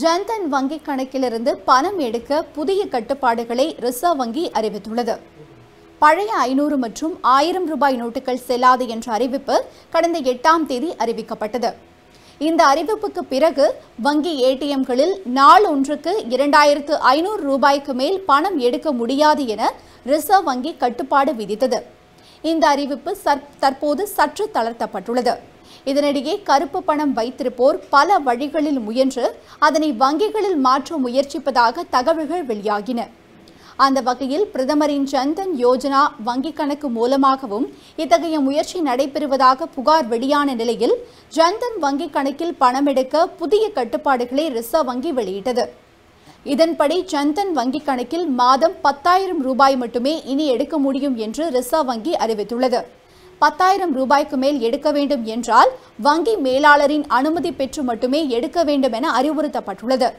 Jan Dhan வங்கி கணக்கிலிருந்து பணம் எடுக்க புதிய கட்டுப்பாடுகளை ரிசர்வ் வங்கி அறிவித்துள்ளது. பழைய 500 மற்றும் 1000 ரூபாய் நோட்டுகள் செல்லாது என்ற அறிவிப்பு கடந்த 8ஆம் தேதி அறிவிக்கப்பட்டது. இந்த அறிவிப்புக்கு பிறகு வங்கி ஏடிஎம்களில் நாள் ஒன்றுக்கு 2500 ரூபாய்க்கு மேல் பணம் எடுக்க முடியாது என ரிசர்வ் வங்கி கட்டுப்பாடு விதித்தது. இந்த அறிவிப்பு தற்போது சற்று தளர்த்தப்பட்டுள்ளது. இதனிடையே கருப்பு பணம் வைத்திருப்போர் பல வழிகளில் முயன்று அதனை வங்கிகளில் மாற்ற முயற்சிப்பதாக தகவல்கள் வெளியாகின. அந்த வகையில் பிரதமரின் ஜன் தன் யோஜனா வங்கிக் கணக்கு மூலமாகவும் இத்தகைய முயற்சி நடைபெறுவதாக புகார் வெளியான நிலையில் ஜன் தன் வங்கிக் கணக்கில் பணம் எடுக்க புதிய கட்டுப்பாடுகளை ரிசர்வ் வங்கி வெளியிட்டது. இதன்படி ஜன் தன் வங்கிக் கணக்கில் மாதம் 10,000 ரூபாய் மட்டுமே இனி எடுக்க முடியும் என்று ரிசர்வ் வங்கி அறிவித்துள்ளது. 10,000 ரூபாய்க்கு மேல் எடுக்க வேண்டும் என்றால் வங்கி மேலாளரின் அனுமதி பெற்று மட்டுமே எடுக்க வேண்டும் என அறிவுறுத்தப்பட்டுள்ளது.